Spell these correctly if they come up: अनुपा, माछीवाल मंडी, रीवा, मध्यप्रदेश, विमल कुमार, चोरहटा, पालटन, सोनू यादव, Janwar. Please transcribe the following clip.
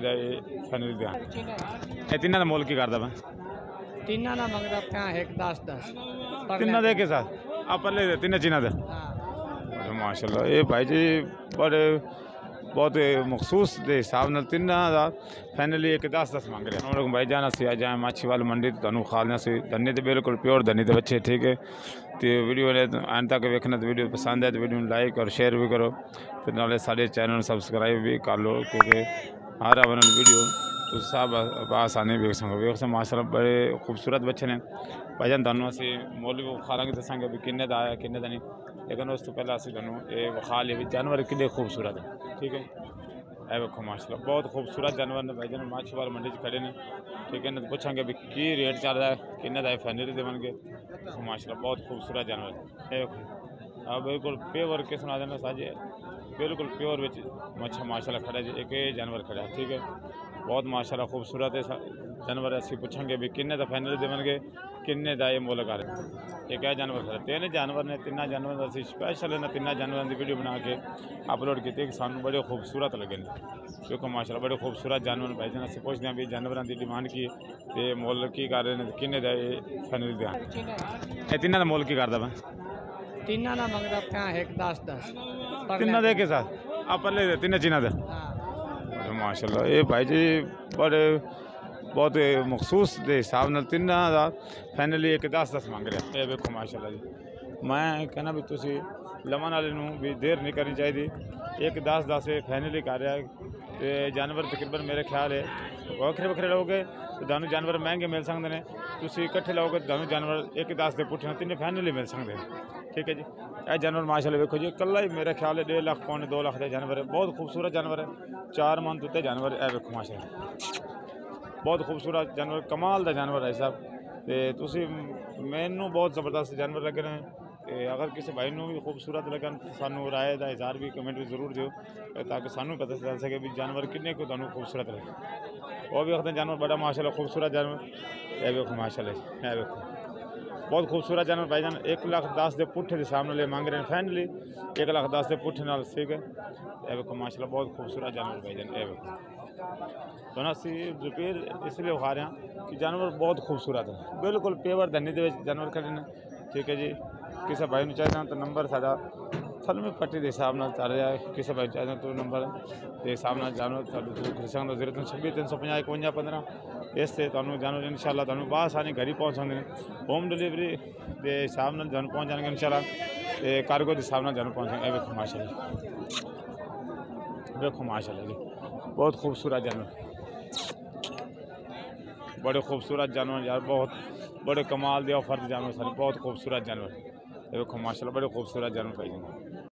तिना का मोल की करता मैं तिना ना मंगता क्या एक 10 10 तिना दे के साथ आप ले दे तिना चिना दे माशाल्लाह ये भाई जी बड़े बहुत मखसूस के हिसाब न तिना का फाइनली एक 10 10 मंग रहे हैं भाई जाना सिया जाए माछी वाली मंडी तो खालना सी धनी तो बिल्कुल प्योर धनी तो बच्चे ठीक है तो वीडियो एंड तक देखना तो वीडियो पसंद है तो वीडियो लाइक और शेयर भी करो फिर नाले सारे चैनल सब्सक्राइब भी कर लो क्योंकि हर आने वाली वीडियो उस आसानी वेख सको माशाल्लाह बड़े खूबसूरत बच्चे ने भाई जान थानू असी मोल भी विखा लेंगे दसांगे भी किन्ने का आया किन्ने का नहीं लेकिन उस तो पहले असी थानू ये विखा लिया भी जानवर कितने खूबसूरत है ठीक है ए वेखो माशाल्लाह बहुत खूबसूरत जानवर ने भाई जान माछीवाल मंडी खड़े ने ठीक है ना पूछांगे भी की रेट चल रहा है किन्ने का फाइनली देवे माशाल्लाह बहुत खूबसूरत जानवर है बिल्कुल प्योर के सुना देना साझे बिल्कुल प्योर बिच मच्छा माशाल्लाह खड़ा जी एक जानवर खड़ा है ठीक है बहुत माशाल्लाह खूबसूरत है जानवर ऐसी पूछेंगे भी किन्ने का फाइनल देवे किन्ने का ये मोल कर एक है जानवर खड़ा तीन जानवर ने तिना जानवर असी स्पैशल ने तिना जानवरों की वीडियो बना के अपलोड की सानू बड़े खूबसूरत लगे क्योंकि माशाल्लाह बड़े खूबसूरत जानवर भाई जान असी पूछते हैं भी जानवरों की डिमांड की तो मोल की कर रहे हैं किन्ने का ये फाइनल दें तिना का मोल की करता मैं तिना ना मंगता क्या एक 10 10 तिना दे के साथ आप ले दे तिना चिना दे माशाल्लाह ये भाई जी बड़े बहुत मखसूस के हिसाब न तिना का फाइनली एक 10 10 मंग रहे हैं ये देखो माशाल्लाह जी मैं कहना भी तुसी लमन वाले भी देर नहीं करनी चाहिए एक 10 10 फाइनली कर रहा है जानवर तकरीबन मेरे ख्याल है बखरे बखरे लोगे तो दानू जानवर महंगे मिल सकते हैं तुसी इकट्ठे लोगे तो दानू जानवर एक 10 के पुट्ठे तिने फाइनली मिल सकते हैं ठीक है जी ए जानवर माशाल्लाह देखो जी कला ही मेरा ख्याल है 1.5 लाख 2 लाख का जानवर है बहुत खूबसूरत जानवर है 4 मन उत्ते जानवर है देखो माशाल्लाह बहुत खूबसूरत जानवर कमाल का जानवर है साहब तो मैनू बहुत ज़बरदस्त जानवर लग रहे हैं अगर किसी भाई नू भी खूबसूरत लगन सानू राय का इजहार भी कमेंट भी जरूर दियो ताकि सानू पता चल सके भी जानवर किन्ने को तुहानू खूबसूरत लगे वो भी आखते जानवर बड़ा माशाल्लाह खूबसूरत जानवर है माशाल्लाह है देखो बहुत खूबसूरत जानवर भाई जान 1 लाख 10 के पुट्ठे के सामने ले मांग रहे हैं फाइनली 1 लाख 10 के पुट्ठे नाल ठीक है ए देखो माशाल्लाह बहुत खूबसूरत जानवर भाई जान ए देखो तो ना सी रिपेयर इसलिए उखा रहे हैं कि जानवर बहुत खूबसूरत है बिल्कुल पेवर धनी के जानवर खड़े हैं ठीक है जी किसी भाई में चाहिए तो नंबर साढ़ा थलमी पट्टी के हिसाब न चल रहा है किसी भाई चाहिए तो नंबर के हिसाब न जानवर 0 3 26 355 51 15 इससे तुहानू जानवर इंशाल्लाह तुहानू बआसानी घर ही पहुँच सकते हैं होम डिलीवरी के हिसाब न जानवर पहुँच जाएंगे इंशाल्लाह कार्गो के हिसाब न जानवर पहुँचेंगे देखो माशाल्लाह देखो माशाल्लाह जी बहुत खूबसूरत जानवर बड़े खूबसूरत जानवर यार बहुत बड़े कमाल दे फर्द जानवर सारे बहुत खूबसूरत जानवर देखो माशाल्लाह बड़े खूबसूरत जानवर पाए जाने